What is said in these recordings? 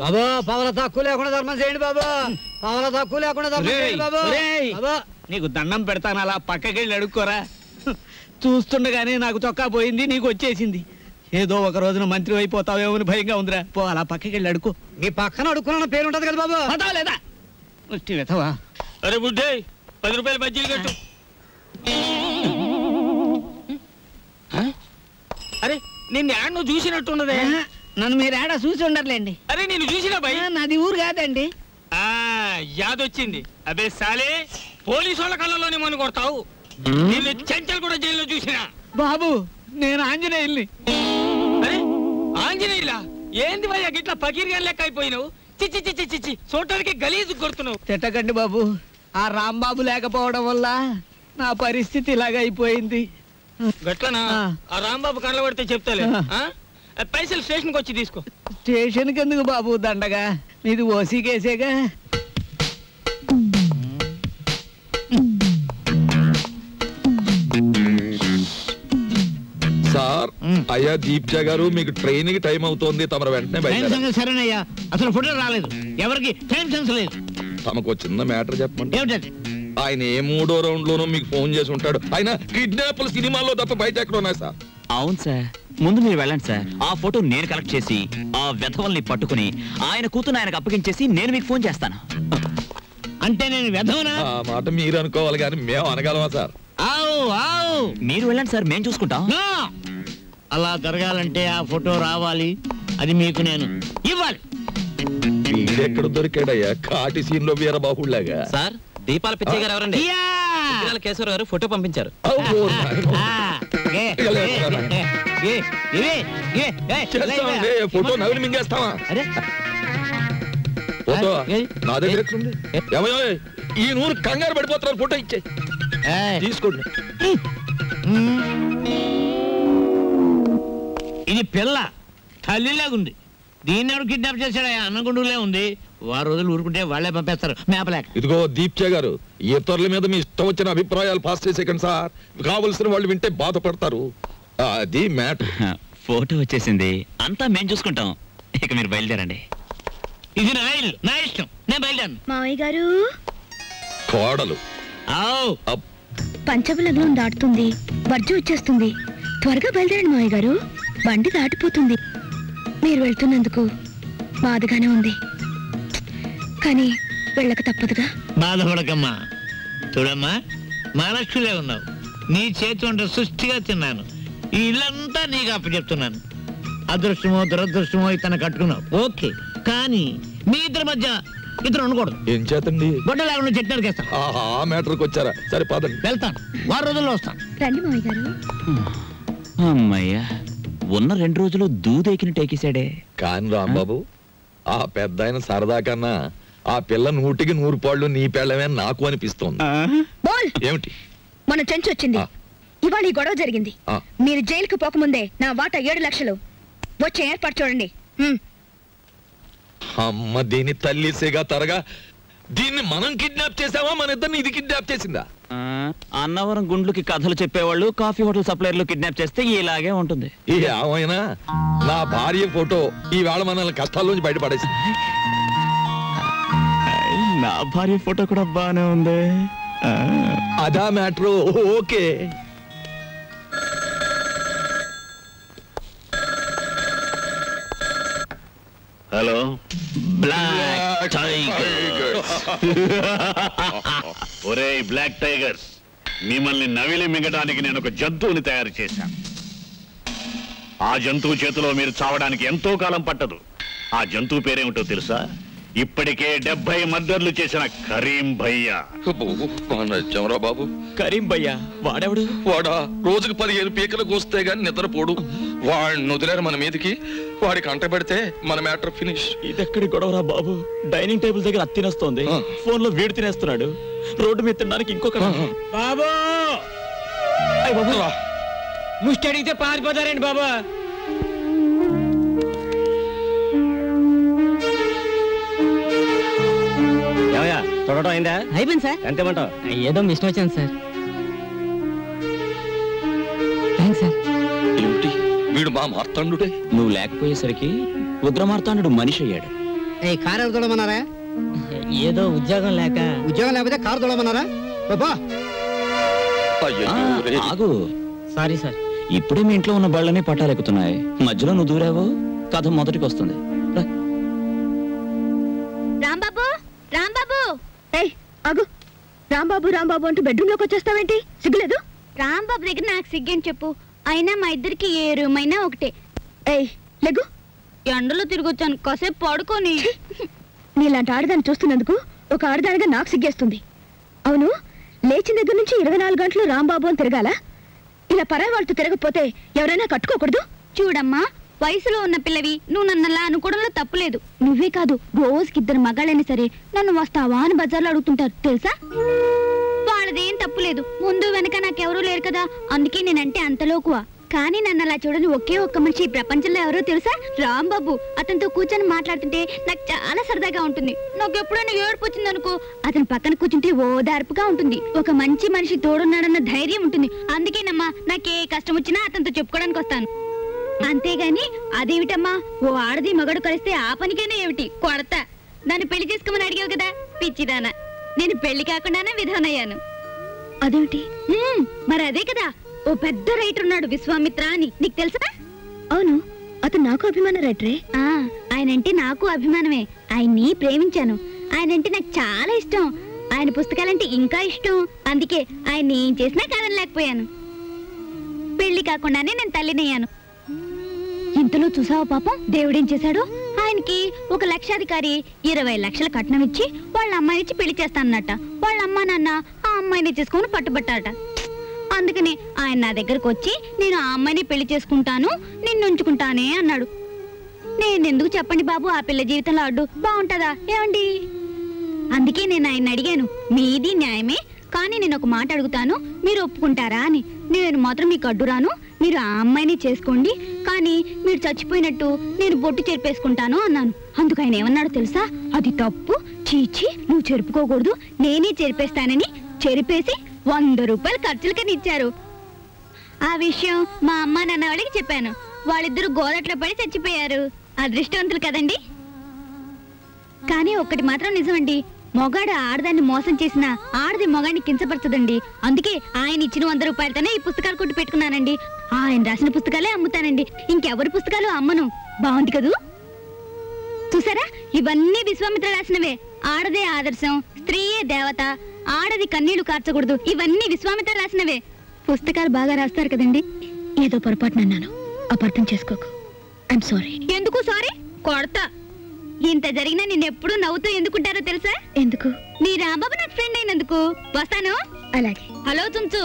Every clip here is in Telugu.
బాబా పావల తక్కువ లేకుండా ధర్మం చేయండి బాబా, పావల తక్కువ లేకుండా ధర్మం చేయండి బాబా. బాబా నీకు దండం పెడతాను, అలా పక్కకెళ్ళి అడుక్కోరా. చూస్తుండగానే నాకు చొక్కా పోయింది, నీకు వచ్చేసింది. ఏదో ఒక రోజున మంత్రి అయిపోతావేమో భయంగా ఉందిరా. పో అలా పక్కకెళ్ళి అడుకో. నీ పక్కన అడుక్కున్న పేరు ఉంటది కదా బాబా. పదా లేదా వెతవా. అరే బుడ్డే 10 రూపాయలు బజ్జీలు కట్టు. అరే నిన్ను యాడ్ నువ్వు చూసినట్టున్నదే. నన్ను మీరు ఆడ చూసి ఉండర్లేండి. అరే నేను చూసినా భయ, నాది ఊరు కాదండి. యాదొచ్చింది. అదే సాలే పోలీసు వాళ్ళ కళ్ళలోనే మనం కొడతావు. నేను చెంచల్ కూడా జైల్లో చూసినా బాబు. నేను ఆంజనేయుల్ని. అరే ఆంజనేయులా? ఏంది భయ్య గిట్లా పకీర్గా లెక్క అయిపోయినావు? చిచ్చి చిచ్చి చిచ్చి చూడటానికి గలీజు కొడుతున్నావు. తిట్టకండి బాబు, ఆ రాంబాబు లేకపోవడం వల్ల నా పరిస్థితి ఇలాగ అయిపోయింది. గట్లనా? ఆ రాంబాబు కళ్ళ పడితే చెప్తాలే. పైసలు స్టేషన్కి వచ్చి తీసుకో. స్టేషన్కి ఎందుకు బాబు దండగా, నీది ఓసీ కేసేగా. సార్ అయ్యా దీప్చా గారు మీకు ట్రైన్ కి టైం అవుతోంది, తమరు వెంటనే బయలుదేరండి. సరేనయ్యా. అసలు ఫోటో రాలేదు, ఎవరికి టైం సెన్స్ లేదు. తమకు చిన్న మ్యాటర్ చెప్పండి. ఏమిటది? ఆయన ఏ 3వ రౌండ్లోనూ మీకు ఫోన్ చేసి ఉంటాడు. ఆయన కిడ్నాప్ల సినిమాల్లో తప్ప బయట ఎక్కడ ఉన్నాయి సార్. అవును సార్, ముందు మీరు వెళ్ళండి సార్. ఆ ఫోటో నేను కలెక్ట్ చేసి ఆ వెధవల్ని పట్టుకుని ఆయన కూతురు ఆయనకు అప్పగించేసి నేను మీకు ఫోన్ చేస్తాను. అంటే నేను వెధవనా? ఆ మాట మీరు అనుకోవాలి కానీ మేము అనగలమా సార్? మీరు వెళ్ళండి సార్, మేము చూసుకుంటాం. అలా జరగాలంటే ఆ ఫోటో రావాలి, అది మీకు నేను ఇవ్వాలి. ఎక్కడ దొరికాడయ్యా కాటి సీన్ లో వీరబాహుళ్లాగా? సార్ దీపాల పిచ్చయ్య గారు ఎవరండి? కేశవరావు గారు ఫోటో పంపించారు. ఈ నూరు కంగారు పడిపోతున్నారు. ఫోటో ఇచ్చే తీసుకోండి. ఇది పిల్ల తల్లిలాగుంది. దీన్ని ఎవరు కిడ్నాప్ చేశాడు? అన్నగుండులే ఉంది. వారు రోజులు ఊరుకుంటే వాళ్లే పంపేస్తారు. ఇదిగో దీప్చా గారు, ఇతరుల మీద మీ ఇష్టం వచ్చిన అభిప్రాయాలు పాస్ చేసేకండి సార్. కావలసిన వాళ్ళు వింటే బాధపడతారు. అది మ్యాటర్. ఫోటో వచ్చేసింది, అంతా మేము చూసుకుంటాం. ఇక మీరు బయలుదేరండి. ఇది నా ఇల్లు, నా ఇష్టం, నేను బయలుదేరాను. మావయ్య గారు కోడలు పంచమ లగ్నం దాటుతుంది, వర్జు వచ్చేస్తుంది. త్వరగా బయలుదేరండి మావయ్య గారు, బండి దాటిపోతుంది. మీరు వెళ్తున్నందుకు బాధగానే ఉంది, కానీ వెళ్ళక తప్పదుగా. బాధపడకమ్మా. చూడమ్మా, మహాలక్ష్మిలే ఉన్నావు. నీ చేతి వంట సృష్టిగా తిన్నాను. ఈ ఇల్లంతా నీకు అప్పచెప్తున్నాను. అదృష్టమో దురదృష్టమో ఇతను కట్టుకున్నావు, ఓకే. కానీ మీ ఇద్దరి మధ్య ఇతను ఉండకూడదు. ఏం చేతండి? బొడ్డ లేకుండా చెట్టు చేస్తాను. వచ్చారా? సరే పదండి, వెళ్తాను. 6 రోజుల్లో వస్తాను. రండి మామయ్య గారు. అమ్మయ్యా, ఉన్న 2 రోజులు దూదెకిని టేకేశాడే. కాని రాంబాబు, ఆ పెద్ద ఆయన సరదా కన్నా ఆ పిల్ల 100కి 100 పాళ్ళు నీ పెళ్ళమే నాకు అనిపిస్తోంది. ఏమిటి మన చెంచు వచ్చింది, ఇవాళ ఈ గొడవ జరిగింది. మీరు జైలుకి పోకముందే నా వాటా 7 లక్షలు వచ్చే ఏర్పాటు చూడండి. అమ్మ దీని తల్లిసేగా తరగా, దీన్ని మనం కిడ్నాప్ చేసావా? మన ఇద్దరిని ఇది కిడ్నాప్ చేసిందా? అన్నవరం గుండ్లకి కథలు చెప్పేవాళ్ళు కాఫీ హోటల్ సప్లైర్లు కిడ్నాప్ చేస్తే ఇలాగే ఉంటుంది. ఏమైనా నా భార్య ఫోటో ఈవేళ మనల్ని కష్టాల్లోంచి బయటపడేసింది. నా భార్య ఫోటో కూడా బానే ఉంది. అదా matter. Okay hello black tigers. ఒరే బ్లాక్ టైగర్స్, మిమ్మల్ని నవిలి మింగడానికి నేను ఒక జంతువుని తయారు చేశాను. ఆ జంతువు చేతిలో మీరు చావడానికి ఎంతో కాలం పట్టదు. ఆ జంతువు పేరేమిటో తెలుసా? ఇప్పటికే 70 మర్డర్లు చేసిన కరీం భయ్యా. బాబు కరీం భయ్యా వాడెవడు? వాడా రోజుకు 15 పీకలు కూస్తే గాని నిద్రపోడు. వాడిని వదిలేరు మన మీదకి. వాడికి అంట పెడితే మన మ్యాటర్ ఫినిష్. ఇదెక్కడి గొడవరా బాబు? డైనింగ్ టేబుల్ దగ్గర అది తినేస్తోంది, ఫోన్ లో వీడు తినేస్తున్నాడు, రోడ్డు మీద తినడానికి ఇంకొక బాబు. ముష్టి అడిగితే పారిపోతారండి బాబా. చూడటం అయిందా? అయిపోయింది సార్. ఎంతేమంటావు? ఏదో మిస్ వచ్చాను సార్. వీడు మా మార్తాండు. నువ్వు లేకపోయేసరికి ఉగ్రమార్తాండు మనిషి అయ్యాడు. कार तोड़मनारा ఏదో ఉద్యోగం లేక ఉద్యోగం లేకపోతే కార్ తోడమన్నారా బాబా ఆగు సారీ సార్ ఇప్పుడే మీ ఇంట్లో ఉన్న బళ్ళని పట్టాలెక్కుతున్నాయి మధ్యలో నువ్వు దూరావు కథ మొదటికి వస్తుంది రాంబాబు రాంబాబు ఏయ్ ఆగు రాంబాబు రాంబాబు అంటే బెడ్రూమ్ లోకి వచ్చేస్తావేంటి సిగ్గులేదు రాంబాబు దగ్గర నాకు సిగ్గని చెప్పు అయినా మా ఇద్దరికి ఏ రూమ్ అయినా ఒకటే ఏయ్ లెగు ఎండలో తిరుగుతాను కాసేపు పడుకోని नीलांट आड़दान चूस्तुन्नंदुकु ओक आड़दानिगा नाकु सिग्गेस्तुंदी अवुनु लेचिन दग्गर नुंची 24 गंटलु रांबाबु अनि तिरगाला इला पराई वाळ्तो तिरगपोते एवरैना कट्टुकोकूडदु चूडम्मा वयसुलो उन्न पिल्लवी नु नन्नला अनुकोवडंलो तप्पु लेदु नुव्वे कादु रोजुकि इद्दरु मगाळैना सरे नन्नु वस्तावा अनि बजार्लो अडुगुतुंटारु तेलुसा वाळ्ळदें तप्पु लेदु मुंदु वेनक नाकु एवरू लेरु कदा अंदुके नेनंटे अंतलोकुवा కానీ నన్న అలా చూడని ఒకే ఒక్క మనిషి ఈ ప్రపంచంలో ఎవరో తెలుసా రాంబాబు అతనితో కూర్చొని మాట్లాడుతుంటే నాకు చాలా సరదాగా ఉంటుంది నాకు ఎప్పుడైనా ఏడుపు వచ్చింది అనుకో అతని పక్కన కూర్చుంటే ఓదార్పుగా ఉంటుంది ఒక మంచి మనిషి తోడున్నాడన్న ధైర్యం ఉంటుంది అందుకేనమ్మా నాకు ఏ కష్టం వచ్చినా అతనితో చెప్పుకోవడానికి వస్తాను అంతేగాని అదేమిటమ్మా ఓ ఆడది మగడు కలిస్తే ఆ పనికైనా ఏమిటి కొడతా దాన్ని పెళ్లి చేసుకోమని అడిగావు కదా పిచ్చిదానా నేను పెళ్లి కాకుండానే విధానయ్యాను అదేమిటి మరి అదే కదా ओ पेद्द రైటర్ ఉన్నాడు విశ్వామిత్ర అని నీకు తెలుసా అవును అతను నాకు అభిమాన రైటరే ఆ ఆయనంటే నాకు అభిమానమే ఆయన్ని ప్రేమించాను ఆయనంటే నాకు చాలా ఇష్టం ఆయన పుస్తకాలంటే ఇంకా ఇష్టం అందుకే ఆయన ఏం చేసినా కాదని లేకపోయాను పెళ్లి కాకుండానే నేను తల్లినయ్యాను ఇంతలో చూసావా పాపం దేవుడు ఏం చేశాడు ఆయనకి ఒక లక్షాధికారి 20 లక్షల కట్నం ఇచ్చి వాళ్ళ అమ్మాయిని ఇచ్చి పెళ్లి చేస్తానన్నట వాళ్ళ అమ్మ నాన్న ఆ అమ్మాయిని చేసుకొని పట్టుబట్టారట అందుకనే ఆయన నా దగ్గరికి వచ్చి నేను ఆ అమ్మని పెళ్లి చేసుకుంటాను నిన్ను ఉంచుకుంటానే అన్నాడు నేను ఎందుకు చెప్పండి బాబు ఆ పిల్ల జీవితంలో అడ్డు బాగుంటదా ఏమండి అందుకే నేను ఆయన అడిగాను మీది న్యాయమే కానీ నేను ఒక మాట అడుగుతాను మీరు ఒప్పుకుంటారా అని నేను మాత్రం మీకు అడ్డురాను మీరు ఆ అమ్మాయిని చేసుకోండి కానీ మీరు చచ్చిపోయినట్టు నేను బొట్టు చెరిపేసుకుంటాను అన్నాను అందుకు ఆయన ఏమన్నాడు తెలుసా అది తప్పు చీచి నువ్వు చెరుపుకోకూడదు నేనే చెరిపేస్తానని చెరిపేసి 100 రూపాయలు ఖర్చులకని ఇచ్చారు ఆ విషయం మా అమ్మ నాన్న వాళ్ళకి చెప్పాను వాళ్ళిద్దరూ గోరట్లో పడి చచ్చిపోయారు అదృష్టవంతులు కదండి కానీ ఒకటి మాత్రం నిజమండి మొగాడు ఆడదాన్ని మోసం చేసిన ఆడది మొగాడిని కించపరచదండి అందుకే ఆయన ఇచ్చిన 100 రూపాయలతోనే ఈ పుస్తకాలు కొట్టి పెట్టుకున్నానండి ఆయన రాసిన పుస్తకాలే అమ్ముతానండి ఇంకెవరి పుస్తకాలు అమ్మను బాగుంది కదూ చూసారా ఇవన్నీ విశ్వామిత్ర రాసినవే ఆడదే ఆదర్శం స్త్రీయే దేవత ఆడది కన్నీళ్లు కార్చకూడదు ఇవన్నీ విశ్వామిత్ర రాసినవే పుస్తకాలు బాగా రాస్తారు కదండి ఏదో పొరపాటున అన్నాను అపార్థం చేసుకోకు ఐమ్ సారీ ఎందుకు సారీ కొడతా ఇంత జరిగినా నేను ఎప్పుడు నవ్వుతూ ఎందుకుంటారో తెలుసా ఎందుకు నీ రాంబాబు నా ఫ్రెండ్ అయినందుకు వస్తాను అలాగే హలో చుంచు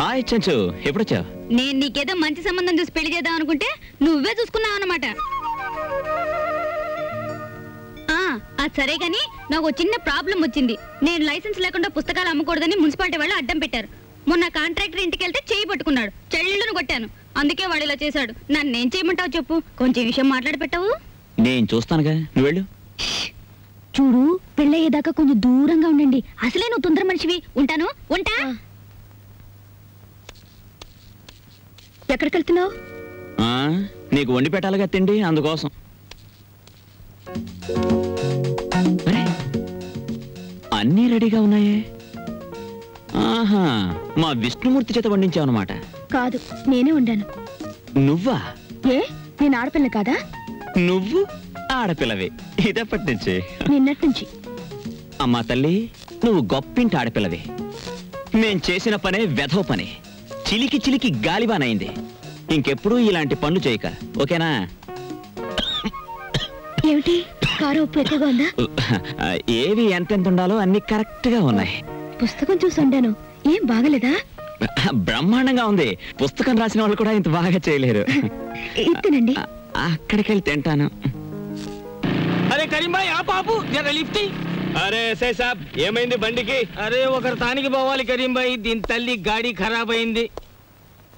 హాయ్ చుంచు ఎప్పుడు వచ్చా నేను నీకేదో మంచి సంబంధం చూసి పెళ్లి చేద్దాం అనుకుంటే నువ్వే చూసుకున్నావు అన్నమాట సరే కానీ నాకు చిన్న ప్రాబ్లం వచ్చింది నేను లైసెన్స్ లేకుండా పుస్తకాలు అమ్మకూడదని మున్సిపాలిటీ వాళ్ళు అడ్డం పెట్టారు మొన్న కాంట్రాక్టర్ ఇంటికి వెళ్తే చేయి పట్టుకున్నాడు చెల్లెళ్ళను కొట్టాను అందుకే వాడు ఇలా చేశాడు నన్ను ఏం చేయమంటావు చెప్పు కొంచెం విషయం మాట్లాడి పెట్టావు నేను చూస్తానుగా నువ్వు వెళ్ళు చూడు పెళ్ళయ్యేదాకా కొంచెం దూరంగా ఉండండి అసలే నువ్వు తొందర మనిషివి ఉంటాను ఉంటా ఎక్కడికి వెళ్తున్నావు నీకు వండి పెట్టాలిగా తిండి అందుకోసం అన్నీ రెడీగా ఉన్నాయే ఆహా మా విష్ణుమూర్తి చేత వండించావు అన్నమాట కాదు నేనే వండాను నువ్వా ఏ నేను ఆడపిల్ల కాదా నువ్వు ఆడపిల్లవే ఇదప్పటి నుంచి నిన్నటి నుంచి అమ్మా తల్లి నువ్వు గొప్పింటి ఆడపిల్లవే మేం చేసిన పనే వెధవ పని చిలికి చిలికి గాలివానైంది ఇంకెప్పుడు ఇలాంటి పనులు చేయక ఓకేనా ఏమిటి ఏవి ఎంతెంత ఉండాలో అన్ని కరెక్ట్ గా ఉన్నాయి పుస్తకం చూసాను ఏం బాగలేదా బ్రహ్మాండంగా ఉంది పుస్తకం రాసిన వాళ్ళు కూడా ఇంత బాగా చేయలేరు అక్కడికి వెళ్ళి తింటాను అరే కరీం భాయ్ ఆ బాబు లిఫ్టీ అరే ఎస్ఐ సాబ్ ఏమైంది బండికి అరే ఒకరు తానికి పోవాలి కరీం భాయ్ దీని తల్లి గాడి ఖరాబ్ అయింది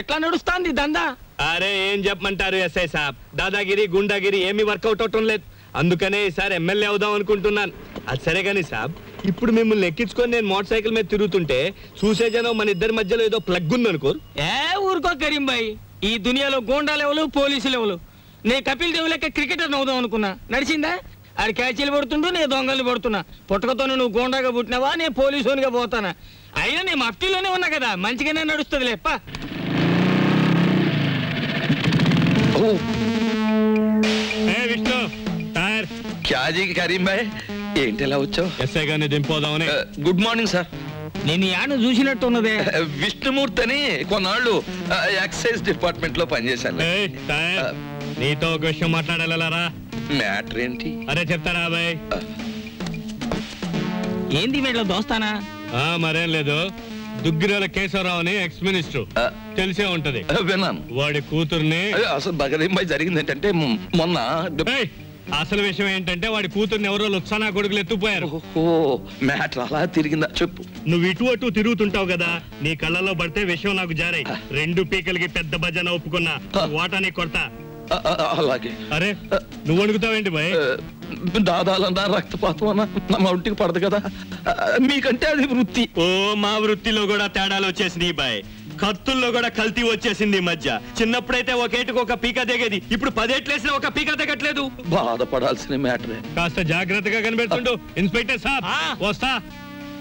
ఎట్లా నడుస్తాంది దందా అరే ఏం చెప్పమంటారు ఎస్ఐ సాబ్ దాదాగిరి గుండాగిరి ఏమి వర్కౌట్ అవటం లేదు అందుకనే ఈసారి ఎమ్మెల్యే అవుదాం అనుకుంటున్నాను అది సరే కానీ సాబ్ ఇప్పుడు మిమ్మల్ని ఎక్కించుకొని నేను మోటార్ సైకిల్ మీద తిరుగుతుంటే చూసే జనం మన ఇద్దరి మధ్యలో ఏదో ప్లగ్ ఉంది అనుకోరు ఏ ఊరుకో కరీం భాయ్ ఈ దునియాలో గోండాలు ఎవరు పోలీసులు ఎవరు నేను కపిల్ దేవ్ లెక్క క్రికెటర్ అవుదాం అనుకున్నా నడిచిందా आड़ कैचील पड़ता नी दंगल पड़ता पुटक तो नुव्వు గోండాగా పుట్టినవా నే పోలీసునిగా పోతానా అయినా నీ మఫ్టీలోనే ఉన్నా కదా మంచిగానే నడుస్తదిలే పా ఏ విష్ణు టైర్ क्या जी కరీం భాయ్ ఏంటలా వచ్చావ్ ఎస్ఐ గారిని దింపోదామని గుడ్ మార్నింగ్ సార్ నేను యాను చూసినట్టున్నదే విష్ణుమూర్తిని కొన్నాళ్ళు ఎక్సైజ్ డిపార్ట్మెంట్ లో పని చేశాను ఏ టైర్ నీతో ఒక విషయం మాట్లాడాలరా मैटर ఏంటి అరే చెప్తారా భాయ్ ఏంది వీళ్ళ దోస్తానా ఆ మరేం లేదు दुग्गिराल కేశవరావు అని ఎక్స్ మినిస్టర్ తెలిసే ఉంటది విన్నాను వాడి కూతుర్ని అసలు బగదింపై జరిగిందంటే మొన్న అసలు విషయం ఏంటంటే వాడి కూతుర్ని ఎవరో లక్షణ కొడుకులు ఎత్తుపోయారు ఓ మ్యాటర్ అలా తిరిగిందా చెప్పు నువ్వు ఇటు అటు తిరుగుతుంటావు కదా నీ కళ్ళల్లో పడితే విషయం నాకు జారై రెండు పీకలకి పెద్ద భజన ఒప్పుకున్నా వాటని కొడతా అలాగే అరే నువ్వు అడుగుతావేంటి భాయ్ దాదాలన్నా రక్తపాతం నా మౌంటికి పడదు కదా మీకంటే అది వృత్తి ఓ మా వృత్తిలో కూడా తేడాలు వచ్చేసినాయి భాయ్ కత్తుల్లో కూడా కల్తీ వచ్చేసింది ఈ మధ్య చిన్నప్పుడైతే ఒకేటికి ఒక పీక దిగేది ఇప్పుడు పదేట్లేసినా ఒక పీక దిగట్లేదు బాధపడాల్సిన మ్యాటరే కాస్త జాగ్రత్తగా కనిపెడుతుండు ఇన్స్పెక్టర్ సాబ్ వస్తా